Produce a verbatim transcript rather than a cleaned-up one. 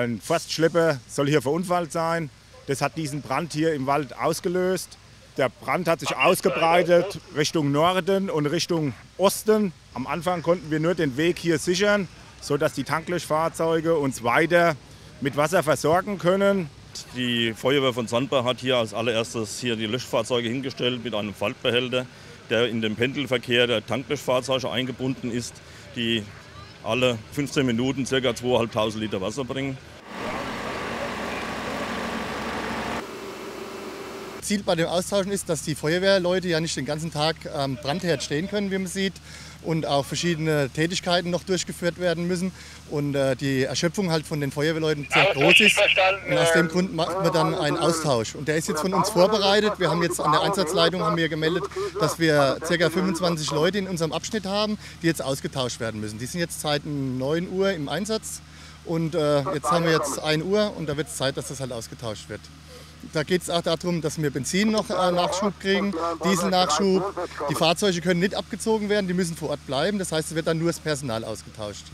ein Forstschlepper soll hier verunfallt sein. Das hat diesen Brand hier im Wald ausgelöst. Der Brand hat sich ausgebreitet Richtung Norden und Richtung Osten. Am Anfang konnten wir nur den Weg hier sichern, sodass die Tanklöschfahrzeuge uns weiter mit Wasser versorgen können. Die Feuerwehr von Sandberg hat hier als allererstes hier die Löschfahrzeuge hingestellt mit einem Faltbehälter, der in den Pendelverkehr der Tanklöschfahrzeuge eingebunden ist, die alle fünfzehn Minuten ca. zweitausendfünfhundert Liter Wasser bringen. Ziel bei dem Austauschen ist, dass die Feuerwehrleute ja nicht den ganzen Tag am Brandherd stehen können, wie man sieht, und auch verschiedene Tätigkeiten noch durchgeführt werden müssen und äh, die Erschöpfung halt von den Feuerwehrleuten sehr groß ist. Und aus dem Grund machen wir dann einen Austausch. Und der ist jetzt von uns vorbereitet. Wir haben jetzt an der Einsatzleitung haben wir gemeldet, dass wir ca. fünfundzwanzig Leute in unserem Abschnitt haben, die jetzt ausgetauscht werden müssen. Die sind jetzt seit neun Uhr im Einsatz und äh, jetzt haben wir jetzt ein Uhr und da wird es Zeit, dass das halt ausgetauscht wird. Da geht es auch darum, dass wir Benzin noch äh, Nachschub kriegen, Dieselnachschub. Die Fahrzeuge können nicht abgezogen werden, die müssen vor Ort bleiben. Das heißt, es wird dann nur das Personal ausgetauscht.